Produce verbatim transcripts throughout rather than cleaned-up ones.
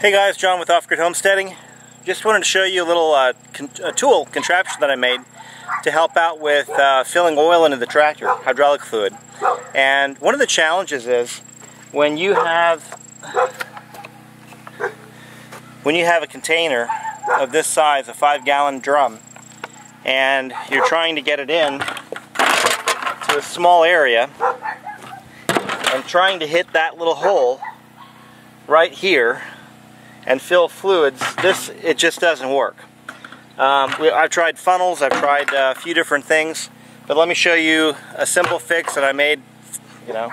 Hey guys, John with Off Grid Homesteading. Just wanted to show you a little uh, con a tool contraption that I made to help out with uh, filling oil into the tractor, hydraulic fluid. And one of the challenges is when you have when you have a container of this size, a five-gallon drum, and you're trying to get it in to a small area, and trying to hit that little hole right here and fill fluids, this, it just doesn't work. Um, we, I've tried funnels, I've tried uh, a few different things, but let me show you a simple fix that I made, you know,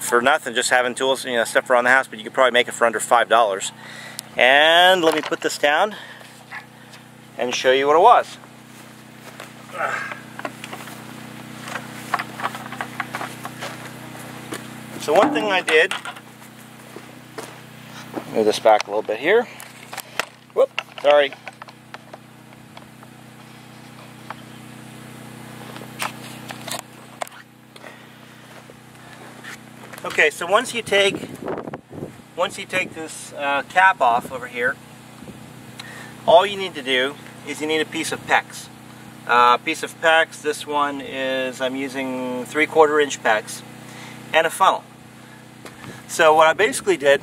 for nothing, just having tools, you know, stuff around the house, but you could probably make it for under five dollars. And let me put this down and show you what it was. So one thing I did, move this back a little bit here. Whoop, sorry. Okay, so once you take once you take this uh, cap off over here, all you need to do is you need a piece of PEX. Uh, piece of PEX. This one is, I'm using three quarter inch PEX, and a funnel. So what I basically did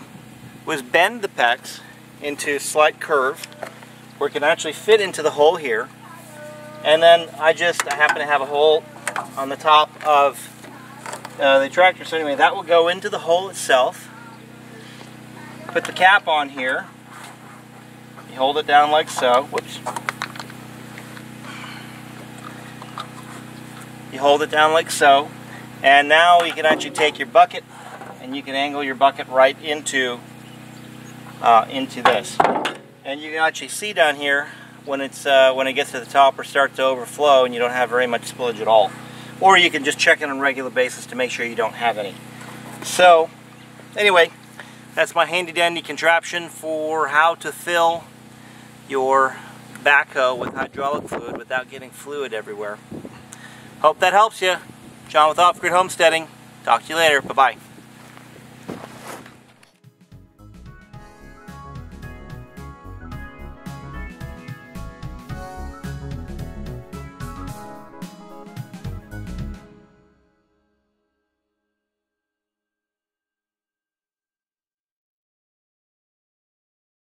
was bend the PEX into a slight curve where it can actually fit into the hole here, and then I just I happen to have a hole on the top of uh, the tractor, so anyway that will go into the hole itself. Put the cap on here, you hold it down like so, whoops, you hold it down like so, and now you can actually take your bucket and you can angle your bucket right into Uh, into this, and you can actually see down here when it's uh, when it gets to the top or starts to overflow, and you don't have very much spillage at all. Or you can just check it on a regular basis to make sure you don't have any. So anyway, that's my handy dandy contraption for how to fill your backhoe with hydraulic fluid without getting fluid everywhere. Hope that helps you. John with Off Grid Homesteading. Talk to you later. Bye bye.